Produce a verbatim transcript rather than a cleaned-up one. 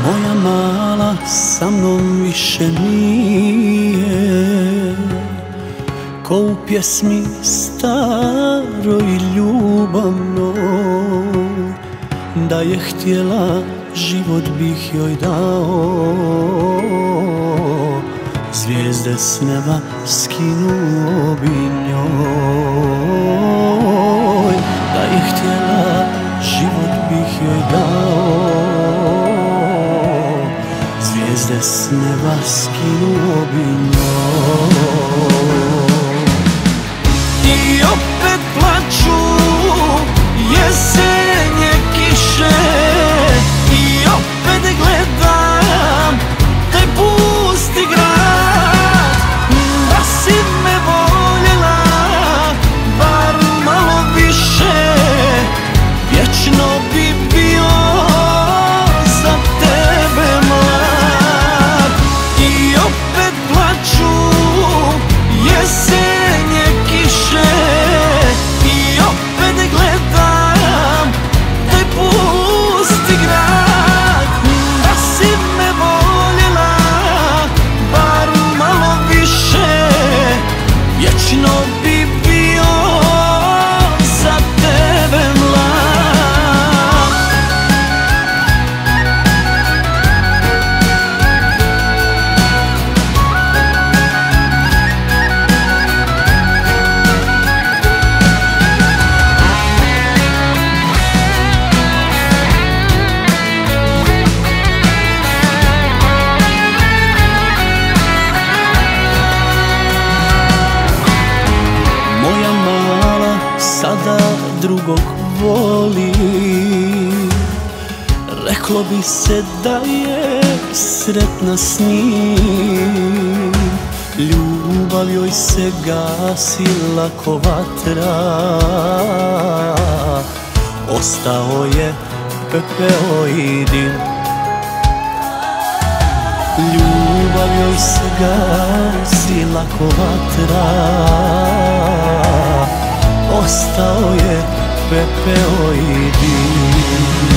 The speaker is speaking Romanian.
Moja mala sa mnom više nije ko u pjesmi staroj ljubavnoj. Da je htjela, život bih joj dao, zvijezde s neba skinuo bi njoj. Da je htjela, život bih joj dao, zvijezde s neba skinuo bi njoj. I opet plaću jesenje kiše, i opet gledam taj pusti grad. Da si me voljela bar malo više, vječno bi bio za tebe mlad. I opet plaću jesenje kiše, i opet gledam drugog voli, reklo bi se da je sretna s njim. Ljubav joj se gasila ko vatra, ostao je pepeo i dim. Ljubav joj se gasila ko vatra, ostao je pepeo i dim.